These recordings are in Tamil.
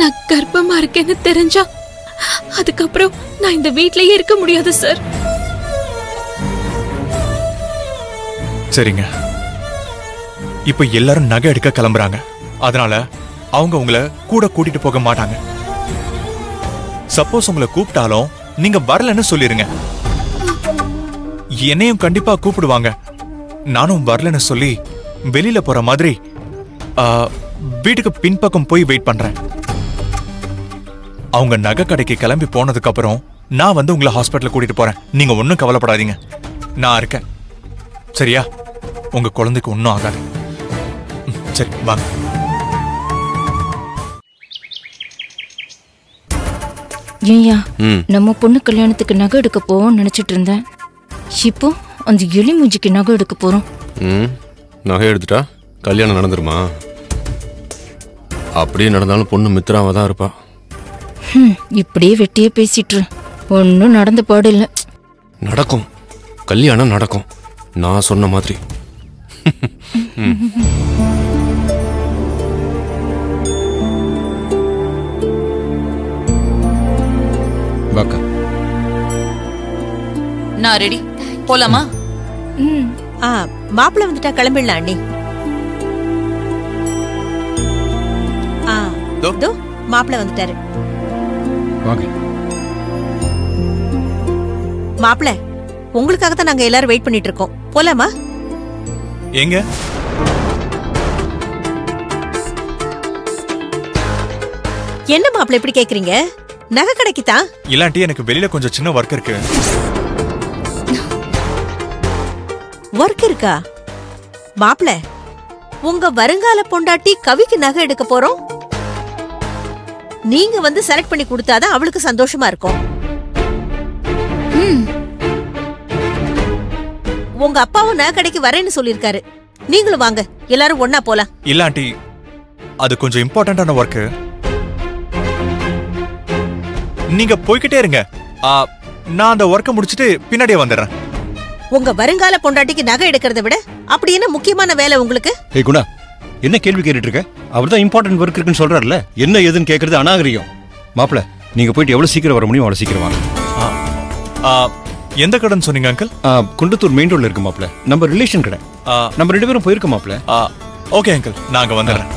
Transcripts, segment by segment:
நான் கர்ப்பமா இருக்கேன்னு தெரிஞ்சா அதுக்கப்புறம் நான் இந்த வீட்லயே இருக்க முடியாது சார். சரிங்க, இப்ப எல்லாரும் நகை எடுக்க கிளம்புறாங்க. அதனால அவங்க உங்களை கூட கூட்டிட்டு போக மாட்டாங்க. சப்போஸ் உங்களை கூப்பிட்டாலும் நீங்க வரலன்னு சொல்லிருங்க. என்னையும் கண்டிப்பா கூப்பிடுவாங்க. நானும் வரலன்னு சொல்லி வெளியில போற மாதிரி வீட்டுக்கு பின்பக்கம் போய் வெயிட் பண்றேன். அவங்க நகை கடைக்கு கிளம்பி போனதுக்கு அப்புறம் நான் வந்து உங்களை ஹாஸ்பிட்டல் கூட்டிட்டு போறேன். நீங்க ஒன்னும் கவலைப்படாதீங்க, நான் இருக்கேன். சரியா? உங்க குழந்தைக்கு ஒன்னும் ஆகாது. சரி வாங்க. ஏயா, நம்ம பொண்ணு கல்யாணத்துக்கு நகை எடுக்க போவோம் நினைச்சிட்டு இருந்தேன். இப்போ அந்த எலி மூஞ்சிக்கு நகை எடுக்க போறோம். நகை எடுத்துட்டா கல்யாணம் நடந்துருமா? அப்படியே நடந்தாலும் பொண்ணு மித்ராவா தான் இருப்பா. இப்படியே வெட்டியே பேசிட்டு ஒன்னும் நடந்த பாடு இல்லை. நடக்கும், கல்யாணம் நடக்கும், நான் சொன்ன மாதிரி. நான் ரெடி, போலாமா? மாப்பிள்ள வந்துட்டா கிளம்பிடலாம் அண்ணி. மாப்பிள்ள வந்துட்டாரு. மாப்பிள்ள உங்களுக்காக தான் நாங்க எல்லாரும் வெயிட் பண்ணிட்டு இருக்கோம். போலாமா? எங்க? என்ன மாப்பிள்ள எப்படி கேக்குறீங்க? நகை கடைக்குதான். இல்லாட்டி எனக்கு வெளியில கொஞ்சம் சின்ன வர்க் இருக்கு. வர்க் இருக்கா? மாப்பிள்ள உங்க வருங்கால பொண்டாட்டி கவிக்கு நகை எடுக்க போறோம். நீங்க வந்து செலக்ட் பண்ணி கொடுத்தாதான் அவளுக்கு சந்தோஷமா இருக்கும். உங்க அப்பாவும் நகை கடைக்கு வரேன்னு சொல்லிருக்காரு. நீங்களும் வாங்க, எல்லாரும் ஒன்னா போலாம். இல்லாட்டி அது கொஞ்சம் இம்பார்ட்டன்டான வர்க், நீங்க போய்கிட்டே இருங்க. நான் அந்த வர்க்க முடிச்சிட்டு பின்னாடியே வந்துடுறேன். உங்க வருங்கால பொண்டாட்டிக்கு நகை எடுக்கிறத விட அப்படி என்ன முக்கியமான வேலை உங்களுக்கு? ஏய் குணா, என்ன கேள்வி கேட்டுட்டு இருக்க? அவர்தான் இம்பார்ட்டன்ட் வர்க் இருக்குன்னு சொல்றாருல, என்ன ஏதுன்னு கேட்கறது அநாகரியம். மாப்பிள நீங்க போயிட்டு எவ்வளவு சீக்கிரம் வர முடியும் அவ்வளவு சீக்கிரம் வாங்க. எந்த கடைன்னு சொன்னீங்க அங்கிள்? குண்டத்தூர் மெயின் ரோட்ல இருக்கு மாப்பிள, நம்ம ரிலேஷன் கடை. நம்ம ரெண்டு பேரும் போயிருக்கோம் மாப்பிள. ஓகே அங்கிள், நாங்க வந்துடுறேன்.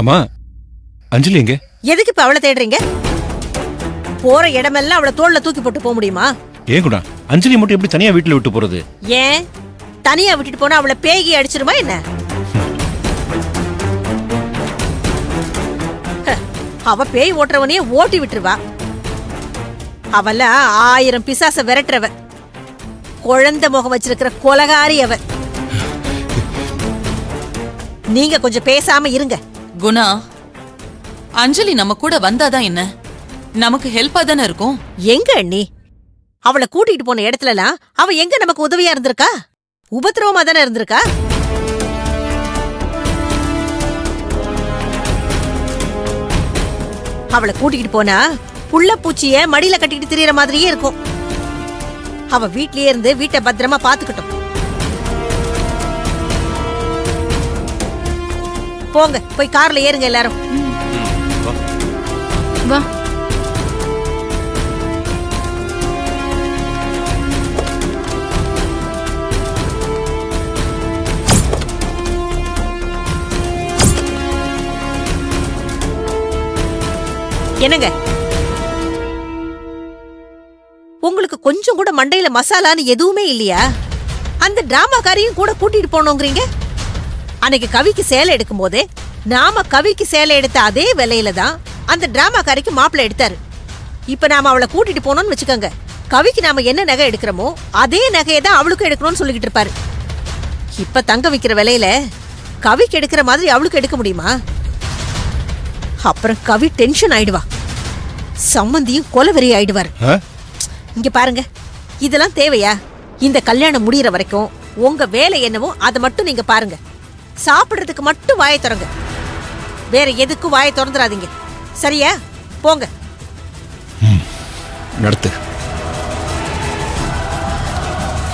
அம்மா, அஞ்சலி எங்க? எதுக்கு இப்ப அவளை தேடுறீங்க? போற இடமெல்லாம் அவளை தோள்ல தூக்கி போட்டு போக முடியுமா? ஏன் குணா, அஞ்சலி மட்டும் எப்படி தனியா வீட்டுல விட்டு போறது? ஏன் தனியா விட்டுட்டு போனா அவளை பேகி அடிச்சிருமா என்ன? அவ பேய் ஓட்டுறவனையே ஓட்டி விட்டுருவா. அவள 1000 பிசாச விரட்டுறவ, குழந்தை முகம் வச்சிருக்கிற கொலகாரி அவ. நீங்க கொஞ்சம் பேசாம இருங்க. குணா, அஞ்சலி நம்ம கூட வந்தாதான் என்ன, நமக்கு ஹெல்ப்பா தானே இருக்கும். எங்க அண்ணி, அவளை கூட்டிட்டு போன இடத்துலலாம் அவ எங்க நமக்கு உதவியா இருந்திருக்கா? உபத்திரவமா தானே இருந்திருக்கா? அவளை கூட்டிட்டு போனா புள்ள பூச்சிய மடியில கட்டிட்டு திரியற மாதிரியே இருக்கும். அவ வீட்லயே இருந்து வீட்டை பத்திரமா பாத்துக்கிட்டோம். போங்க, போய் கார்ல ஏறுங்க எல்லாரும். வா. என்னங்க உங்களுக்கு கொஞ்சம் கூட மண்டையில மசாலான்னு எதுவுமே இல்லையா? அந்த டிராமாக்காரையும் கூட கூட்டிட்டு போனோங்கிறீங்க. அன்னைக்கு கவிக்கு சேலை எடுக்கும் போதே நாம கவிக்கு சேலை எடுத்த அதே விலையில தான் அந்த டிராமாக்காரிக்கு மாப்பிள்ளை எடுத்தாரு. இப்ப நாம அவளை கூட்டிட்டு போனோம்னு வச்சுக்கோங்க, கவிக்கு நாம என்ன நகை எடுக்கிறோமோ அதே நகையை தான் அவளுக்கு எடுக்கணும்னு சொல்லிக்கிட்டு இருப்பாரு. இப்ப தங்க விக்கிற விலையில கவிக்கு எடுக்கிற மாதிரி அவளுக்கு எடுக்க முடியுமா? அப்புறம் கவி டென்ஷன் ஆயிடுவா, சம்மந்தியும் கொலவெறி ஆயிடுவாரு. இங்க பாருங்க, இதெல்லாம் தேவையா? இந்த கல்யாணம் முடியற வரைக்கும் உங்க வேலை என்னவோ அதை மட்டும் நீங்க பாருங்க. சாப்பிடுறதுக்கு மட்டும் வாயை திறங்க, வேற எதுக்கும் வாயை திறந்துறாதீங்க. சரியா? போங்க. நடத்து.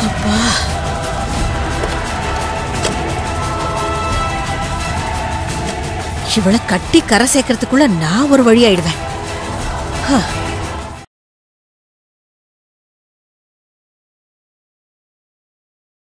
அப்பா இவளை கட்டி கரை சேர்க்கறதுக்குள்ள நான் ஒரு வழி ஆயிடுவேன்.